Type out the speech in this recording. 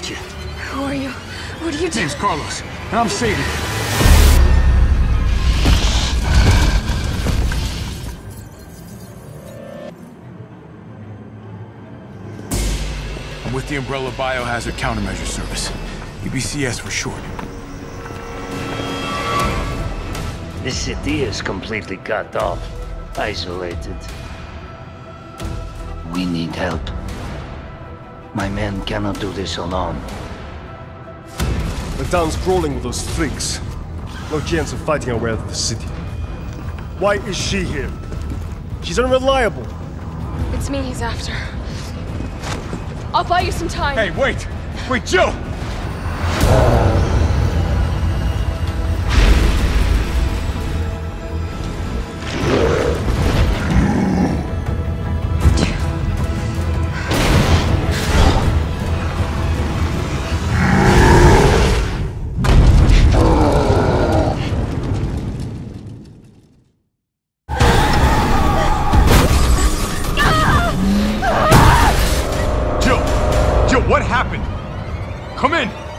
got you. Who are you? What are you doing? Name's Carlos, and I'm saving you. I'm with the Umbrella Biohazard Countermeasure Service. UBCS for short. This city is completely cut off, isolated. We need help. My men cannot do this alone. The town's crawling with those freaks. No chance of fighting our way out of the city. Why is she here? She's unreliable. It's me he's after. I'll buy you some time. Hey, wait! Wait, Jill! What happened? Come in!